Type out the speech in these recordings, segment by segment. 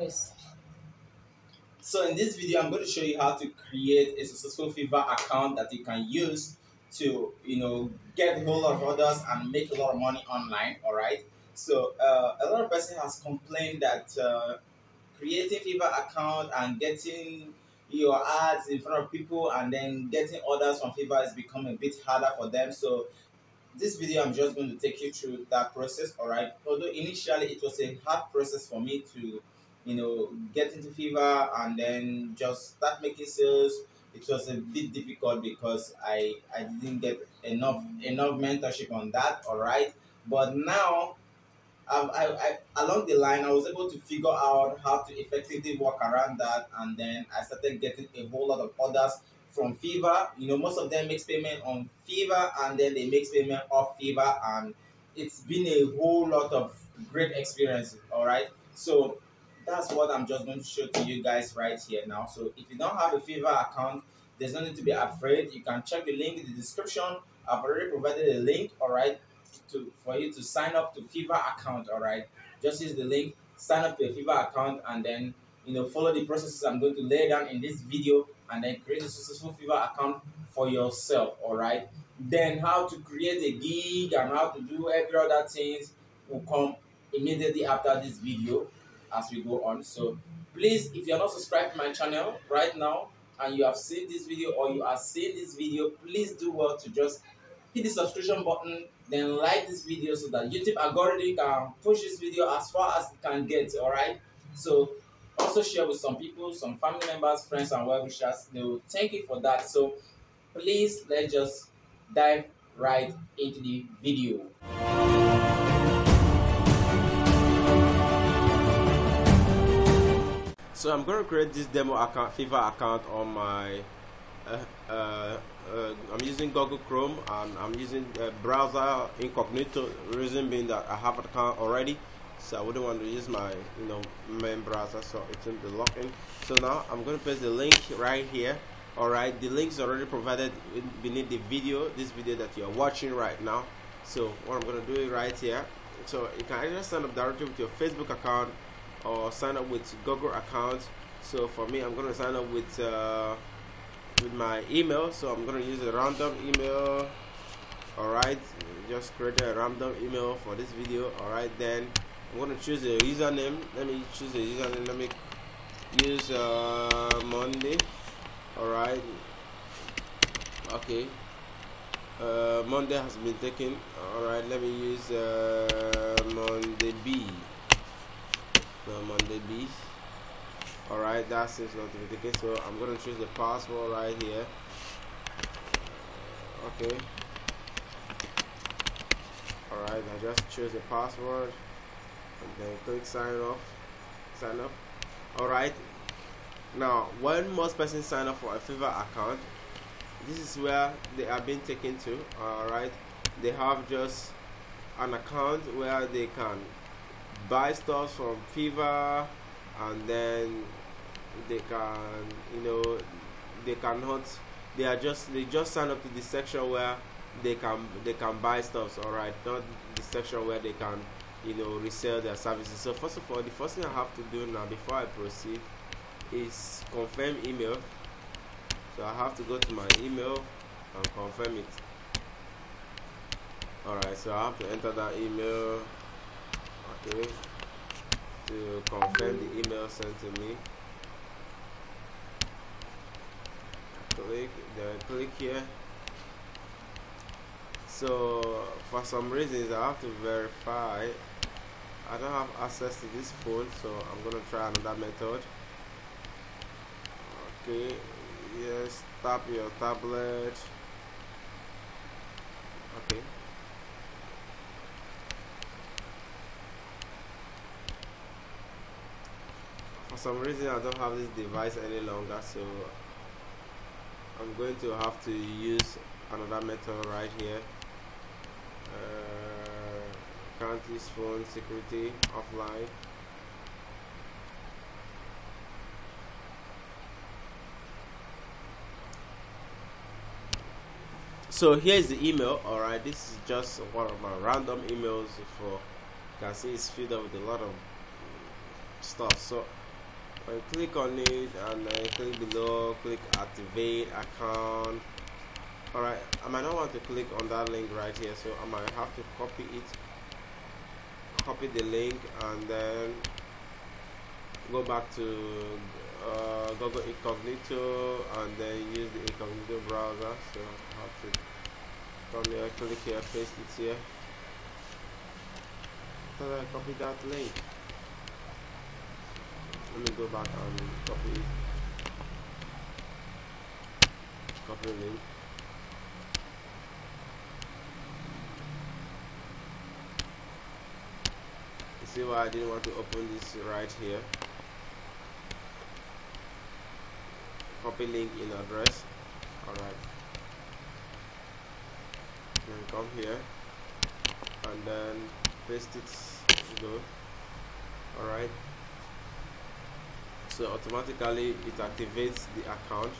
Yes. So in this video, I'm going to show you how to create a successful Fiverr account that you can use to, get a whole lot of orders and make a lot of money online. All right. So a lot of person has complained that creating Fiverr account and getting your ads in front of people and then getting orders from Fiverr is becoming a bit harder for them. So this video, I'm just going to take you through that process. All right. Although initially it was a hard process for me to, get into Fiverr and then just start making sales. It was a bit difficult because I didn't get enough mentorship on that. All right. But now, along the line, I was able to figure out how to effectively work around that, and then I started getting a whole lot of orders from Fiverr. Most of them makes payment on Fiverr, and then they makes payment off Fiverr, and it's been a whole lot of great experiences. All right, so that's what I'm just going to show to you guys right here now. So if you don't have a Fiverr account, there's no need to be afraid. You can check the link in the description. I've already provided a link. All right, for you to sign up to Fiverr account. All right, just use the link, sign up to a Fiverr account, and then follow the processes I'm going to lay down in this video, and then create a successful Fiverr account for yourself. All right, then how to create a gig and how to do every other things will come immediately after this video as we go on. So please, if you're not subscribed to my channel right now and you have seen this video or you are seeing this video, please do well to just hit the subscription button, then like this video so that YouTube algorithm can push this video as far as it can get. All right, so also share with some people, some family members, friends, and well wishers. They will thank you for that. So please, let's just dive right into the video. So I'm going to create this demo account, Fiverr account, on my I'm using Google Chrome, and I'm using browser incognito, reason being that I have an account already, so I wouldn't want to use my main browser, so it's in the login. So now I'm going to paste the link right here. All right, the link's already provided beneath the video, this video that you're watching right now. So what I'm going to do is right here, so you can either sign up directly with your Facebook account or sign up with Google account. So for me, I'm going to sign up with my email, so I'm going to use a random email. All right, just create a random email for this video. All right, then I'm going to choose a username. Let me choose a username. Let me use Monday. All right, okay, Monday has been taken. All right, let me use Monday B. No, Monday B. Alright, that seems not to be the case, so I'm going to choose the password right here. Okay. Alright, I just choose the password and then click sign up. Alright, now when most persons sign up for a Fiverr account, this is where they are being taken to. Alright, they have just an account where they can buy stuff from Fiverr, and then they can they cannot, they just sign up to the section where they can buy stuff. All right, not the section where they can resell their services. So first of all, the first thing I have to do now before I proceed is confirm email. So I have to go to my email and confirm it. All right, so I have to enter that email. Okay, to confirm the email sent to me. Click here. So for some reasons I have to verify. I don't have access to this phone, so I'm gonna try another method. Okay, yes, tap your tablet. Okay. Some reason I don't have this device any longer, so I'm going to have to use another method right here. Can't use phone, security offline. So here is the email. All right, this is just one of my random emails. For you can see it's filled up with a lot of stuff. So I click on it and I click below, click activate account. Alright, I might not want to click on that link right here, so I might have to copy it, copy the link, and then go back to Google Incognito and then use the Incognito browser. So I have to come here, click here, paste it here. So I copy that link. Let me go back and copy it. Copy link. You see why I didn't want to open this right here. Copy link in address. Alright. Then come here and then paste it below. Alright. So automatically it activates the account.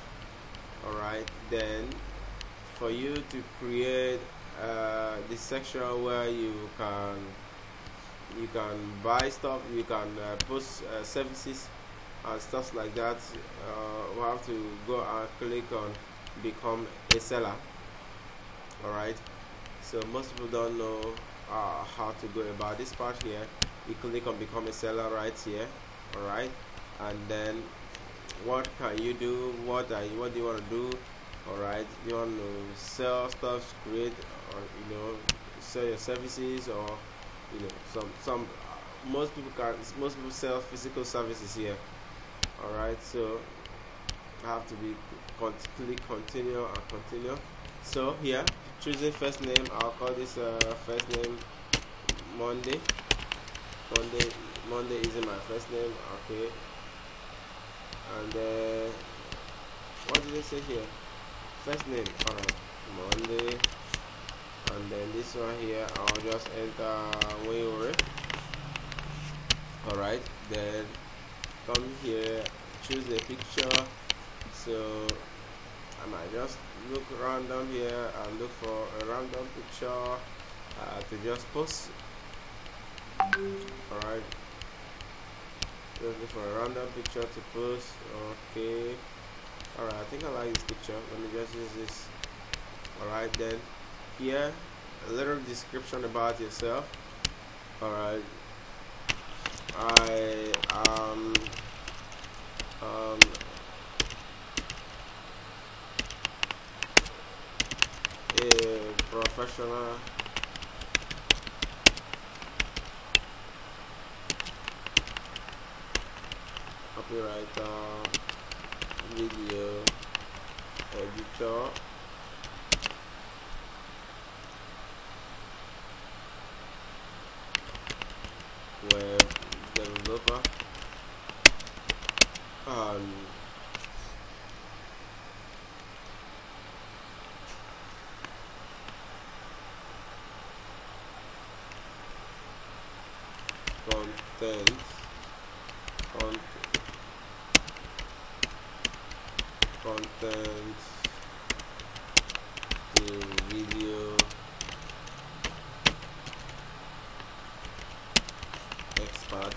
Alright, then for you to create the section where you can buy stuff, you can post services and stuff like that, we'll have to go and click on become a seller. Alright, so most people don't know how to go about this part here. You click on become a seller right here. Alright, and then what can you do, what do you want to do? Alright, you want to sell stuff, create, or you know, sell your services, or you know, most people can, most people sell physical services here. Alright, so I have to be continue and continue. So here, choosing first name, I'll call this first name Monday. Monday isn't my first name, okay. And what did they say here? First name, alright, Monday. And then this one here, I'll just enter Wayore. Alright, then come here, choose a picture. So I might just look random here and look for a random picture to just post. Alright, just look for a random picture to post. Okay, alright, I think I like this picture. Let me just use this. Alright, then here, a little description about yourself. Alright, I am a professional copywriter, video editor, web developer, content to video expert.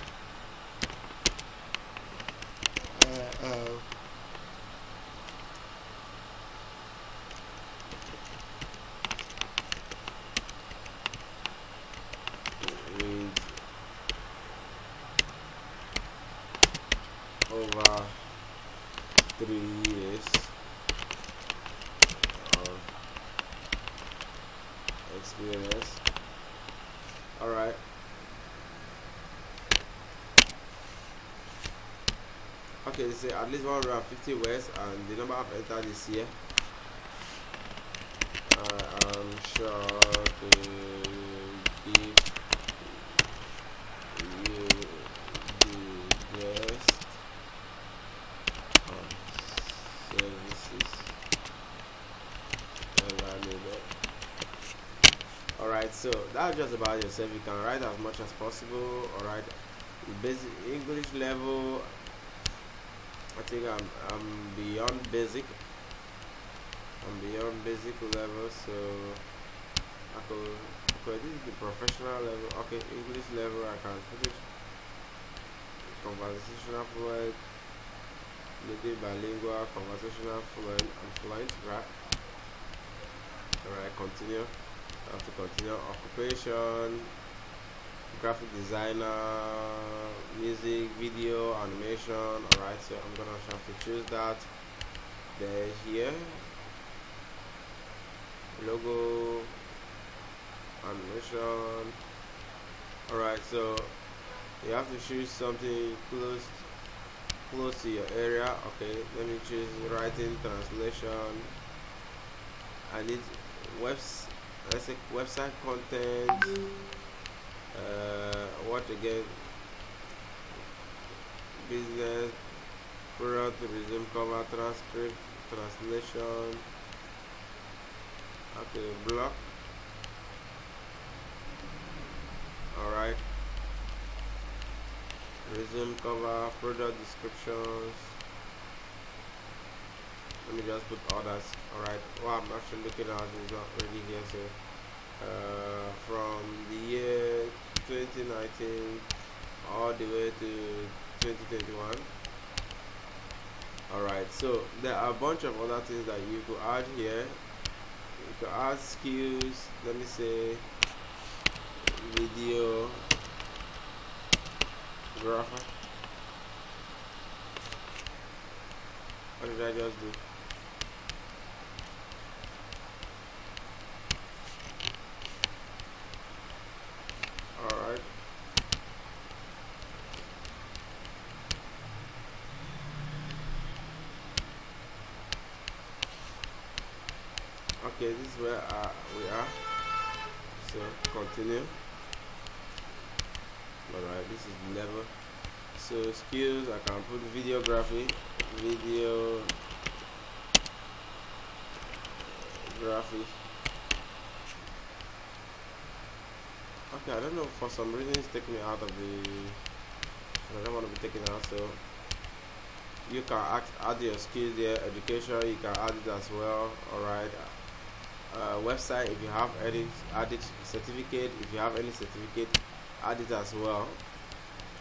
Over 3 years of experience. Alright, okay, so at least 150 words, and the number I've entered is here. I am sure to give . Alright, so that's just about yourself. You can write as much as possible. Alright, basic English level, I think I'm beyond basic. I'm beyond basic level, so I could, okay, this is the professional level. Okay, English level, I can put it. Conversational fluent, native, bilingual, conversational, fluent, and fluent, right? Alright, continue. I have to continue. Occupation, graphic designer, music, video, animation. Alright, so I'm gonna have to choose that. Then here, logo, animation. Alright, so you have to choose something close to your area. Okay, let me choose writing, translation. I need website content. What again? Business, product, resume cover, transcript, translation. Okay, blog. Alright. Resume cover, product descriptions. Let me just put others. Alright, what I'm actually looking at is not really here. So, from the year 2019 all the way to 2021. Alright, so there are a bunch of other things that you could add here. You could add skills, let me say, video. Graphic. What did I just do? Alright. Okay, this is where we are. So continue. Alright, this is the level. So skills, I can put videography, Okay, I don't know, for some reason it's taking me out of the, I don't want to be taken out, so you can add your skills there. Education, you can add it as well. Alright, website, if you have any, add it. Certificate, if you have any certificate, add it as well.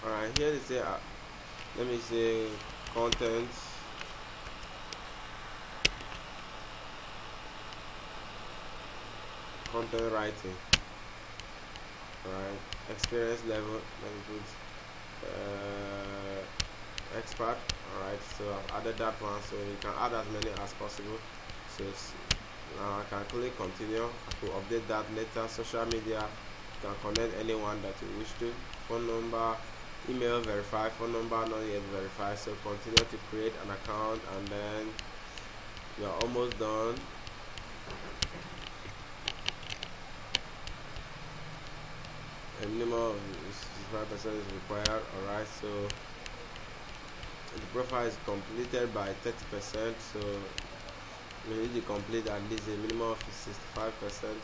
Alright, here they say, let me say content. Content writing. Alright, experience level. Let me put expert. Alright, so I've added that one, so you can add as many as possible. So now I can click continue. I could update that later. Social media. Can connect anyone that you wish to. Phone number, email verified, phone number not yet verified. So continue to create an account, and then you are almost done. A minimum of 65% is required. Alright, so the profile is completed by 30%. So we need to complete at least a minimum of 65%.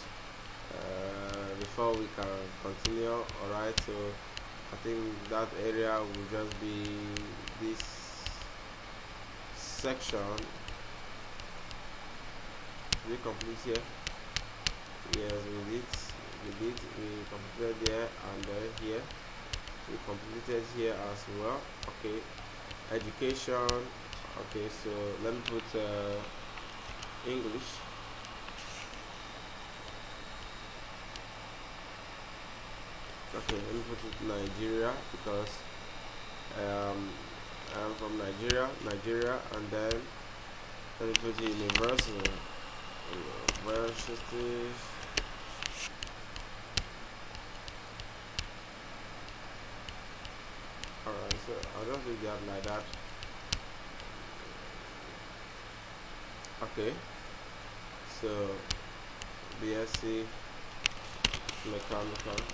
Before we can continue. Alright, so I think that area will just be this section. We complete here. Yes, we did. We completed here and then here. We completed here as well. Okay, education. Okay, so let me put English. Okay, let me put it Nigeria, because I'm from Nigeria, and then let me put it university. Alright, so I don't think that like that. Okay, so BSc mechanical.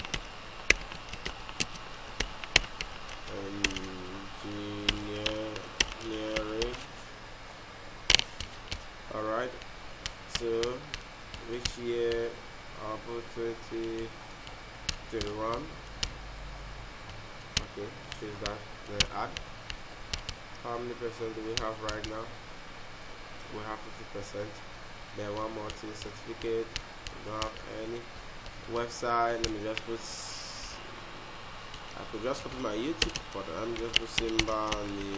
Engineering. Alright, so which year? I'll put 2021. Okay, choose that. Then add. How many percent do we have right now? We have 50%. Then one more thing, certificate. We don't have any. Website, let me just put, I could just copy my YouTube, but I'm just putting Simba on the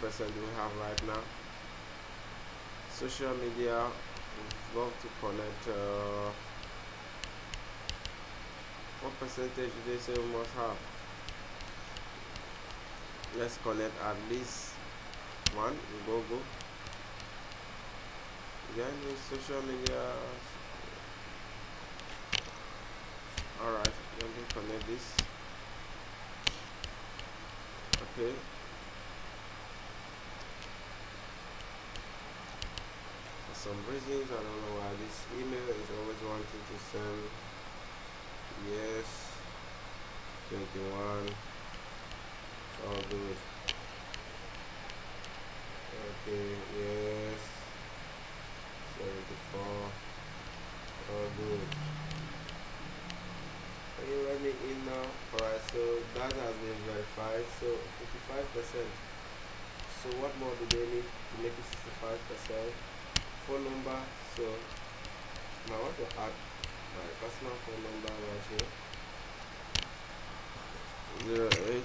percent we have right now. Social media, we'd love to connect. What percentage do they say we must have? Let's connect at least one. We'll go. Then social media. Alright, let me connect this. Okay. For some reasons, I don't know why this email is always wanting to send. Yes, 21. It's all good. Okay, yes, 74. All good. Can you let me in now? Alright, so that has been verified. So 55%. So what more do they need to make it 65%? Phone number. So now I want to add my personal phone number right here. 08.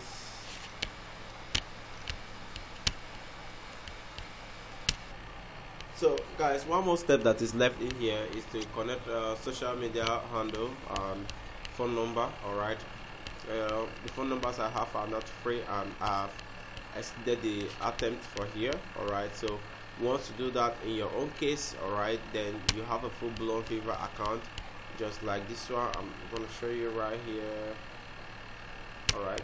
So guys, one more step that is left in here is to connect social media handle and phone number. All right, the phone numbers I have are not free, and I've extended the attempt for here. All right, so once you do that in your own case, all right, then you have a full-blown Fiverr account just like this one. I'm gonna show you right here. All right,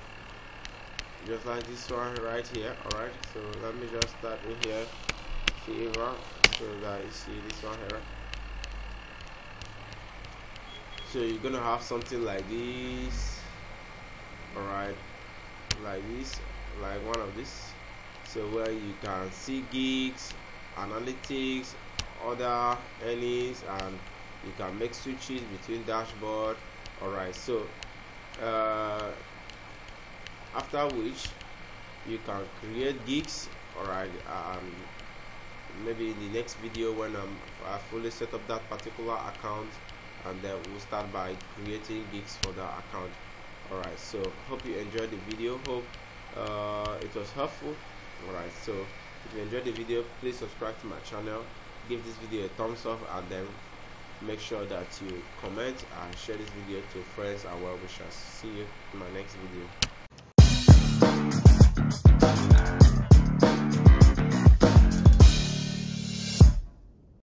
just like this one right here. All right, so let me just start in here Fiverr so that you see this one here. So you're gonna have something like this. All right, like this, like one of this. So where you can see gigs, analytics, other earnings, and you can make switches between dashboard. All right, so after which you can create gigs. All right, maybe in the next video when I fully set up that particular account, and then we'll start by creating gigs for that account. All right, so hope you enjoyed the video. Hope it was helpful. All right, so if you enjoyed the video, please subscribe to my channel, give this video a thumbs up, and then make sure that you comment and share this video to friends and well wishers. See you in my next video.